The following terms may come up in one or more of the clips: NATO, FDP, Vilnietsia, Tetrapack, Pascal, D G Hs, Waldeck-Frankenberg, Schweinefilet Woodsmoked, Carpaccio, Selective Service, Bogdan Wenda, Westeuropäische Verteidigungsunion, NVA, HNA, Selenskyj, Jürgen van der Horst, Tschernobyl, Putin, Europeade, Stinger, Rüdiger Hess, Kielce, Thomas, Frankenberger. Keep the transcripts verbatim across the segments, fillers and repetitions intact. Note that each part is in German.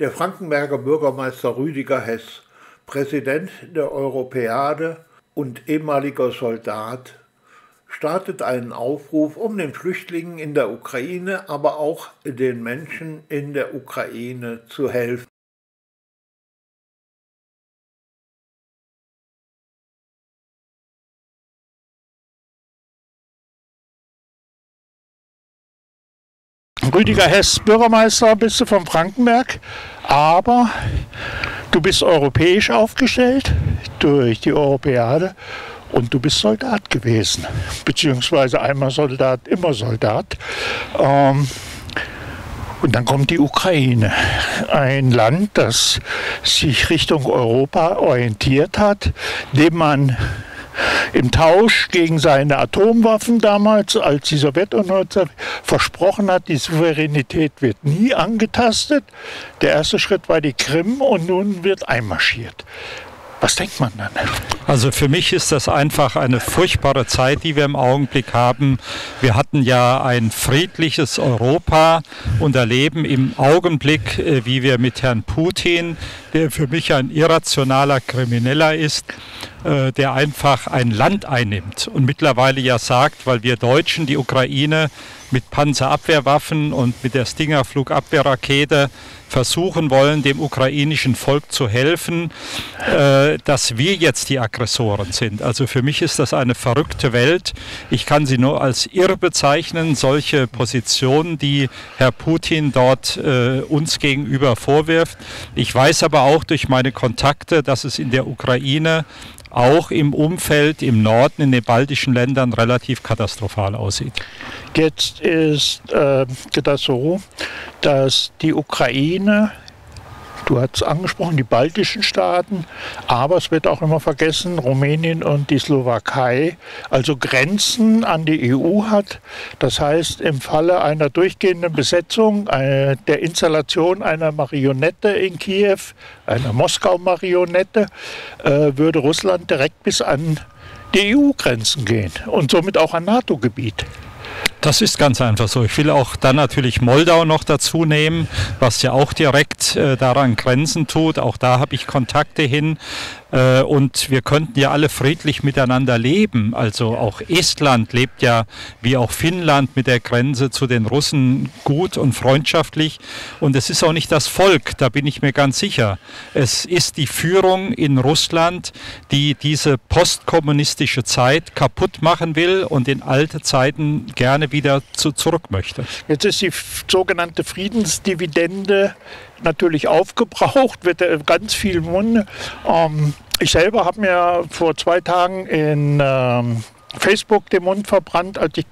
Der Frankenberger Bürgermeister Rüdiger Hess, Präsident der Europeade und ehemaliger Soldat, startet einen Aufruf, um den Flüchtlingen in der Ukraine, aber auch den Menschen in der Ukraine zu helfen. Rüdiger Hess, Bürgermeister bist du von Frankenberg, aber du bist europäisch aufgestellt durch die Europäade und du bist Soldat gewesen, beziehungsweise einmal Soldat, immer Soldat. Ähm, und dann kommt die Ukraine, ein Land, das sich Richtung Europa orientiert hat, dem man im Tausch gegen seine Atomwaffen damals, als die Sowjetunion versprochen hat, die Souveränität wird nie angetastet. Der erste Schritt war die Krim und nun wird einmarschiert. Was denkt man dann? Also für mich ist das einfach eine furchtbare Zeit, die wir im Augenblick haben. Wir hatten ja ein friedliches Europa und erleben im Augenblick, wie wir mit Herrn Putin, der für mich ein irrationaler Krimineller ist, der einfach ein Land einnimmt und mittlerweile ja sagt, weil wir Deutschen die Ukraine mit Panzerabwehrwaffen und mit der Stinger-Flugabwehrrakete versuchen wollen, dem ukrainischen Volk zu helfen, dass wir jetzt die Aggressoren sind. Also für mich ist das eine verrückte Welt. Ich kann sie nur als irre bezeichnen, solche Positionen, die Herr Putin dort uns gegenüber vorwirft. Ich weiß aber auch durch meine Kontakte, dass es in der Ukraine auch im Umfeld, im Norden, in den baltischen Ländern relativ katastrophal aussieht. Jetzt ist äh, das so, dass die Ukraine, du hast es angesprochen, die baltischen Staaten, aber es wird auch immer vergessen, Rumänien und die Slowakei, also Grenzen an die E U hat. Das heißt, im Falle einer durchgehenden Besetzung, äh, der Installation einer Marionette in Kiew, einer Moskau-Marionette, äh, würde Russland direkt bis an die E U-Grenzen gehen und somit auch an NATO-Gebiet. Das ist ganz einfach so. Ich will auch dann natürlich Moldau noch dazu nehmen, was ja auch direkt äh, daran Grenzen tut. Auch da habe ich Kontakte hin. Äh, und wir könnten ja alle friedlich miteinander leben. Also auch Estland lebt ja, wie auch Finnland, mit der Grenze zu den Russen gut und freundschaftlich. Und es ist auch nicht das Volk, da bin ich mir ganz sicher. Es ist die Führung in Russland, die diese postkommunistische Zeit kaputt machen will und in alte Zeiten gerne wieder wieder zu, zurück möchte. Jetzt ist die sogenannte Friedensdividende natürlich aufgebraucht, wird ganz viel Munde. Ähm, ich selber habe mir vor zwei Tagen in ähm, Facebook den Mund verbrannt, als ich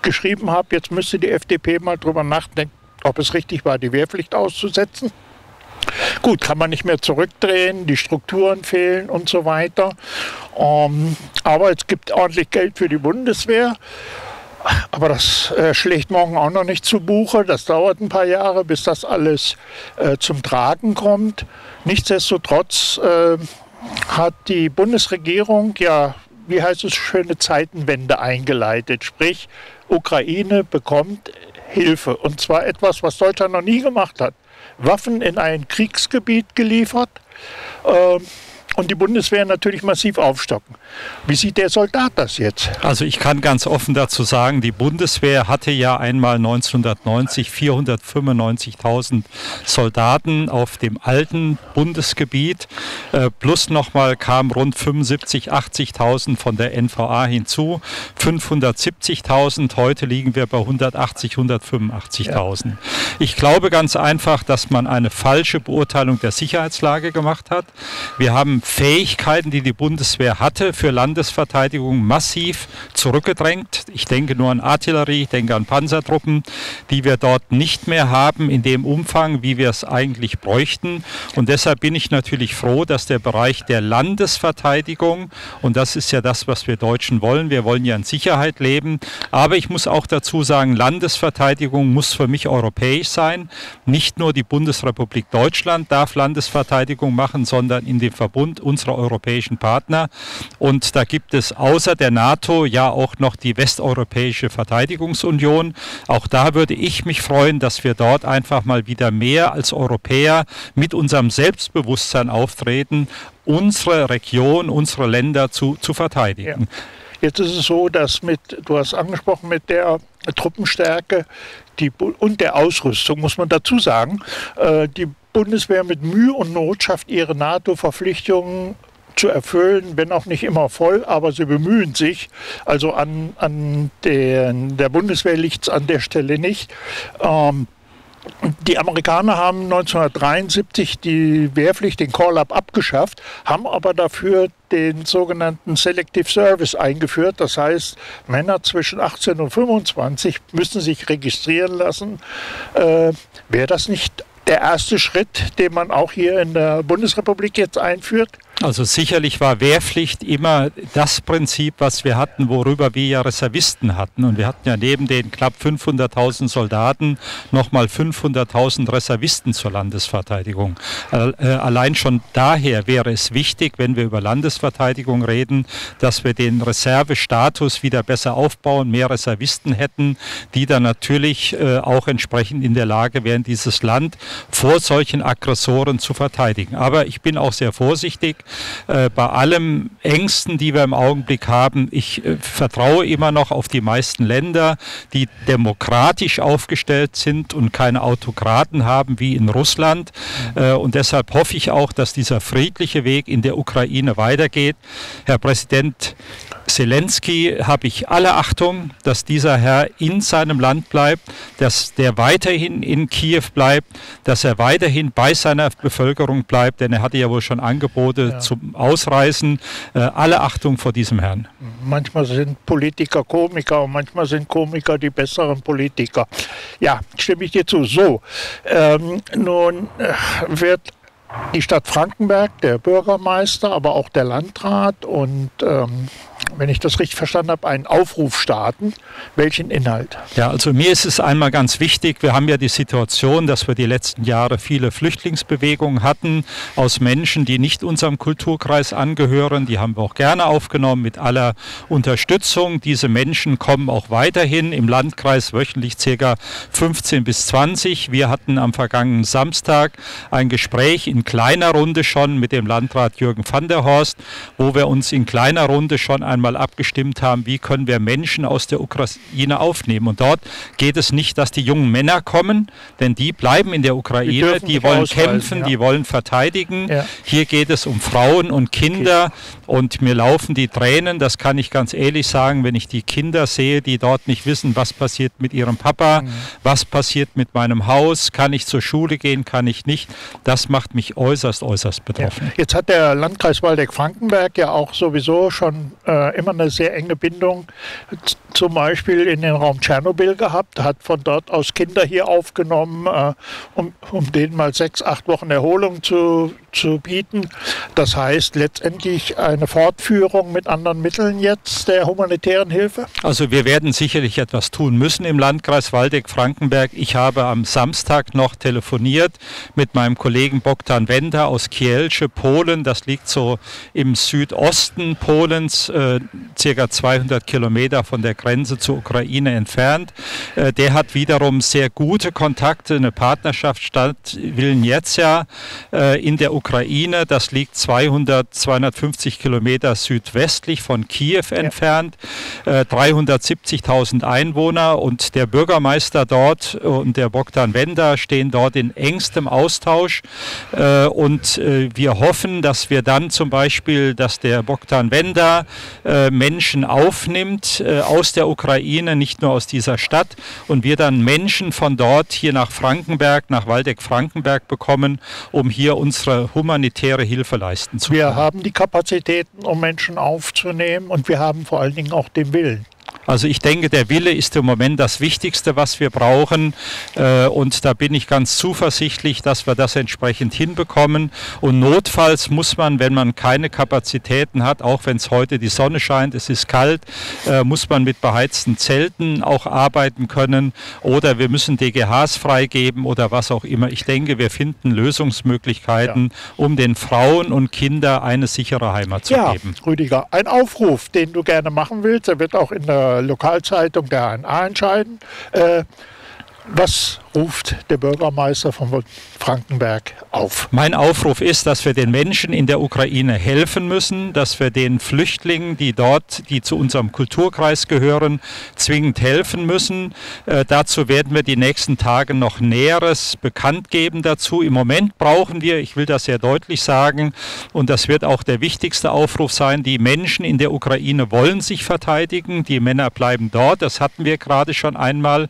geschrieben habe, jetzt müsste die F D P mal drüber nachdenken, ob es richtig war, die Wehrpflicht auszusetzen. Gut, kann man nicht mehr zurückdrehen, die Strukturen fehlen und so weiter. Ähm, aber es gibt ordentlich Geld für die Bundeswehr. Aber das äh, schlägt morgen auch noch nicht zu Buche. Das dauert ein paar Jahre, bis das alles äh, zum Tragen kommt. Nichtsdestotrotz äh, hat die Bundesregierung ja, wie heißt es, schöne Zeitenwende eingeleitet. Sprich, Ukraine bekommt Hilfe. Und zwar etwas, was Deutschland noch nie gemacht hat. Waffen in ein Kriegsgebiet geliefert. Äh, Und die Bundeswehr natürlich massiv aufstocken. Wie sieht der Soldat das jetzt? Also ich kann ganz offen dazu sagen, die Bundeswehr hatte ja einmal neunzehnhundertneunzig vierhundertfünfundneunzigtausend Soldaten auf dem alten Bundesgebiet. Äh, plus nochmal kamen rund fünfundsiebzig, achtzigtausend von der N V A hinzu. fünfhundertsiebzigtausend, heute liegen wir bei hundertachtzig, hundertfünfundachtzigtausend. Ja. Ich glaube ganz einfach, dass man eine falsche Beurteilung der Sicherheitslage gemacht hat. Wir haben Fähigkeiten, die die Bundeswehr hatte, für Landesverteidigung massiv zurückgedrängt. Ich denke nur an Artillerie, ich denke an Panzertruppen, die wir dort nicht mehr haben in dem Umfang, wie wir es eigentlich bräuchten. Und deshalb bin ich natürlich froh, dass der Bereich der Landesverteidigung, und das ist ja das, was wir Deutschen wollen, wir wollen ja in Sicherheit leben, aber ich muss auch dazu sagen, Landesverteidigung muss für mich europäisch sein. Nicht nur die Bundesrepublik Deutschland darf Landesverteidigung machen, sondern in dem Verbund Land unserer europäischen Partner. Und da gibt es außer der NATO ja auch noch die Westeuropäische Verteidigungsunion. Auch da würde ich mich freuen, dass wir dort einfach mal wieder mehr als Europäer mit unserem Selbstbewusstsein auftreten, unsere Region, unsere Länder zu, zu verteidigen. Ja. Jetzt ist es so, dass mit, du hast angesprochen, mit der Truppenstärke die, und der Ausrüstung, muss man dazu sagen, äh, die Bundeswehr mit Mühe und Not schafft ihre NATO-Verpflichtungen zu erfüllen, wenn auch nicht immer voll, aber sie bemühen sich. Also an, an den, der Bundeswehr liegt es an der Stelle nicht. Ähm, Die Amerikaner haben neunzehnhundertdreiundsiebzig die Wehrpflicht, den Call-Up, abgeschafft, haben aber dafür den sogenannten Selective Service eingeführt. Das heißt, Männer zwischen achtzehn und fünfundzwanzig müssen sich registrieren lassen. Äh, wäre das nicht der erste Schritt, den man auch hier in der Bundesrepublik jetzt einführt? Also sicherlich war Wehrpflicht immer das Prinzip, was wir hatten, worüber wir ja Reservisten hatten. Und wir hatten ja neben den knapp fünfhunderttausend Soldaten nochmal fünfhunderttausend Reservisten zur Landesverteidigung. Allein schon daher wäre es wichtig, wenn wir über Landesverteidigung reden, dass wir den Reservestatus wieder besser aufbauen, mehr Reservisten hätten, die dann natürlich auch entsprechend in der Lage wären, dieses Land vor solchen Aggressoren zu verteidigen. Aber ich bin auch sehr vorsichtig. Bei allem Ängsten, die wir im Augenblick haben, ich vertraue immer noch auf die meisten Länder, die demokratisch aufgestellt sind und keine Autokraten haben wie in Russland. Und deshalb hoffe ich auch, dass dieser friedliche Weg in der Ukraine weitergeht. Herr Präsident Selenskyj habe ich alle Achtung, dass dieser Herr in seinem Land bleibt, dass der weiterhin in Kiew bleibt, dass er weiterhin bei seiner Bevölkerung bleibt, denn er hatte ja wohl schon Angebote ja. zum Ausreisen. Äh, alle Achtung vor diesem Herrn. Manchmal sind Politiker Komiker und manchmal sind Komiker die besseren Politiker. Ja, stimme ich dir zu. So, ähm, nun wird die Stadt Frankenberg, der Bürgermeister, aber auch der Landrat und, ähm, wenn ich das richtig verstanden habe, einen Aufruf starten. Welchen Inhalt? Ja, also mir ist es einmal ganz wichtig, wir haben ja die Situation, dass wir die letzten Jahre viele Flüchtlingsbewegungen hatten aus Menschen, die nicht unserem Kulturkreis angehören. Die haben wir auch gerne aufgenommen mit aller Unterstützung. Diese Menschen kommen auch weiterhin im Landkreis wöchentlich ca. fünfzehn bis zwanzig. Wir hatten am vergangenen Samstag ein Gespräch in kleiner Runde schon mit dem Landrat Jürgen van der Horst, wo wir uns in kleiner Runde schon einmal abgestimmt haben, wie können wir Menschen aus der Ukraine aufnehmen. Und dort geht es nicht, dass die jungen Männer kommen, denn die bleiben in der Ukraine, die, die wollen kämpfen, ja. die wollen verteidigen. Ja. Hier geht es um Frauen und Kinder okay. und mir laufen die Tränen, das kann ich ganz ehrlich sagen, wenn ich die Kinder sehe, die dort nicht wissen, was passiert mit ihrem Papa, mhm. was passiert mit meinem Haus, kann ich zur Schule gehen, kann ich nicht. Das macht mich äußerst, äußerst betroffen. Ja. Jetzt hat der Landkreis Waldeck-Frankenberg ja auch sowieso schon immer eine sehr enge Bindung zum Beispiel in den Raum Tschernobyl gehabt, hat von dort aus Kinder hier aufgenommen, äh, um, um denen mal sechs, acht Wochen Erholung zu, zu bieten. Das heißt letztendlich eine Fortführung mit anderen Mitteln jetzt der humanitären Hilfe? Also wir werden sicherlich etwas tun müssen im Landkreis Waldeck-Frankenberg. Ich habe am Samstag noch telefoniert mit meinem Kollegen Bogdan Wenda aus Kielce, Polen. Das liegt so im Südosten Polens, äh, circa zweihundert Kilometer von der Grenze zur Ukraine entfernt. Der hat wiederum sehr gute Kontakte, eine Partnerschaftsstadt Vilnietsia in der Ukraine. Das liegt zweihundert, zweihundertfünfzig Kilometer südwestlich von Kiew entfernt. Ja. dreihundertsiebzigtausend Einwohner und der Bürgermeister dort und der Bogdan Wenda stehen dort in engstem Austausch. Und wir hoffen, dass wir dann zum Beispiel, dass der Bogdan Wenda Menschen aufnimmt aus der Ukraine, nicht nur aus dieser Stadt, und wir dann Menschen von dort hier nach Frankenberg, nach Waldeck-Frankenberg bekommen, um hier unsere humanitäre Hilfe leisten zu können. Wir haben die Kapazitäten, um Menschen aufzunehmen, und wir haben vor allen Dingen auch den Willen. Also ich denke, der Wille ist im Moment das Wichtigste, was wir brauchen, äh, und da bin ich ganz zuversichtlich, dass wir das entsprechend hinbekommen. Und notfalls muss man, wenn man keine Kapazitäten hat, auch wenn es heute die Sonne scheint, es ist kalt, äh, muss man mit beheizten Zelten auch arbeiten können, oder wir müssen D G Hs freigeben oder was auch immer. Ich denke, wir finden Lösungsmöglichkeiten, ja, um den Frauen und Kindern eine sichere Heimat zu ja, geben. Rüdiger, ein Aufruf, den du gerne machen willst, der wird auch in der Lokalzeitung der H N A entscheiden. Äh, was ruft der Bürgermeister von Waldeck-Frankenberg auf? Mein Aufruf ist, dass wir den Menschen in der Ukraine helfen müssen, dass wir den Flüchtlingen, die dort, die zu unserem Kulturkreis gehören, zwingend helfen müssen. Äh, dazu werden wir die nächsten Tage noch Näheres bekannt geben dazu. Im Moment brauchen wir, ich will das sehr deutlich sagen, und das wird auch der wichtigste Aufruf sein, die Menschen in der Ukraine wollen sich verteidigen, die Männer bleiben dort, das hatten wir gerade schon einmal,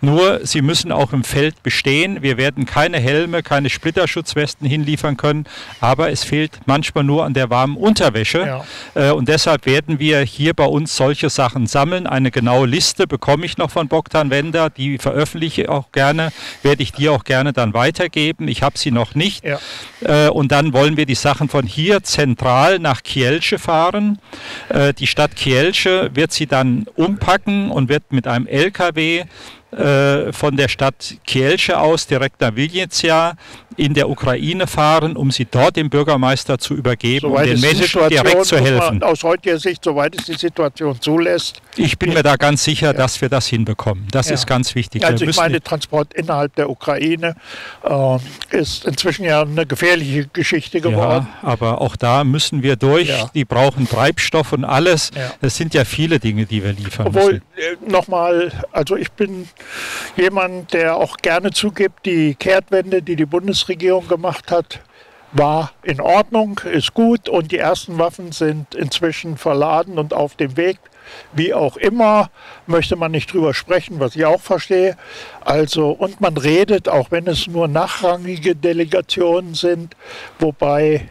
nur sie müssen auch im Feld bestehen. Wir werden keine Helme, keine Splitterschutzwesten hinliefern können, aber es fehlt manchmal nur an der warmen Unterwäsche. Ja. Äh, und deshalb werden wir hier bei uns solche Sachen sammeln. Eine genaue Liste bekomme ich noch von Bogdan Wenda, die veröffentliche ich auch gerne, werde ich dir auch gerne dann weitergeben. Ich habe sie noch nicht. Ja. Äh, und dann wollen wir die Sachen von hier zentral nach Kielce fahren. Äh, die Stadt Kielce wird sie dann umpacken und wird mit einem L K W von der Stadt Kielce aus direkt nach Vilnietsia in der Ukraine fahren, um sie dort dem Bürgermeister zu übergeben, um den Menschen direkt zu helfen. Aus heutiger Sicht, soweit es die Situation zulässt. Ich bin mir da ganz sicher, ja, dass wir das hinbekommen. Das ja. ist ganz wichtig. Also wir ich meine, Transport innerhalb der Ukraine äh, ist inzwischen ja eine gefährliche Geschichte geworden. Ja, aber auch da müssen wir durch. Ja. Die brauchen Treibstoff und alles. Ja. Das sind ja viele Dinge, die wir liefern Obwohl, müssen. Obwohl, äh, nochmal, also ich bin jemand, der auch gerne zugibt, die Kehrtwende, die die Bundesregierung gemacht hat, war in Ordnung, ist gut, und die ersten Waffen sind inzwischen verladen und auf dem Weg. Wie auch immer, möchte man nicht drüber sprechen, was ich auch verstehe. Also, und man redet, auch wenn es nur nachrangige Delegationen sind, wobei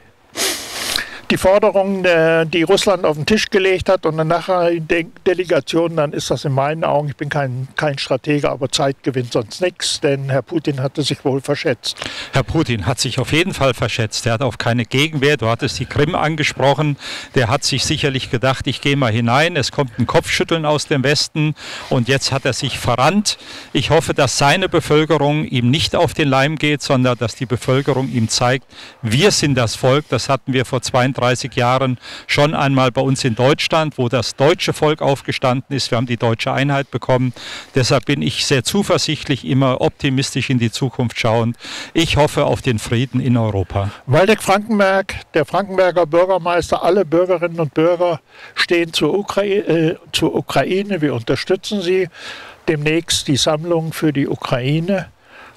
die Forderungen, die Russland auf den Tisch gelegt hat, und eine nachrangige Delegation, dann ist das in meinen Augen, ich bin kein, kein Stratege, aber Zeit gewinnt sonst nichts, denn Herr Putin hatte sich wohl verschätzt. Herr Putin hat sich auf jeden Fall verschätzt. Er hat auf keine Gegenwehr, du hattest die Krim angesprochen, der hat sich sicherlich gedacht, ich gehe mal hinein, es kommt ein Kopfschütteln aus dem Westen, und jetzt hat er sich verrannt. Ich hoffe, dass seine Bevölkerung ihm nicht auf den Leim geht, sondern dass die Bevölkerung ihm zeigt, wir sind das Volk, das hatten wir vor zwei dreißig Jahren schon einmal bei uns in Deutschland, wo das deutsche Volk aufgestanden ist. Wir haben die deutsche Einheit bekommen. Deshalb bin ich sehr zuversichtlich, immer optimistisch in die Zukunft schauend. Ich hoffe auf den Frieden in Europa. Waldeck-Frankenberg, der Frankenberger Bürgermeister, alle Bürgerinnen und Bürger stehen zur Ukraine. Äh, zur Ukraine. Wir unterstützen sie. Demnächst die Sammlung für die Ukraine.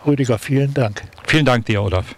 Rüdiger, vielen Dank. Vielen Dank dir, Olaf.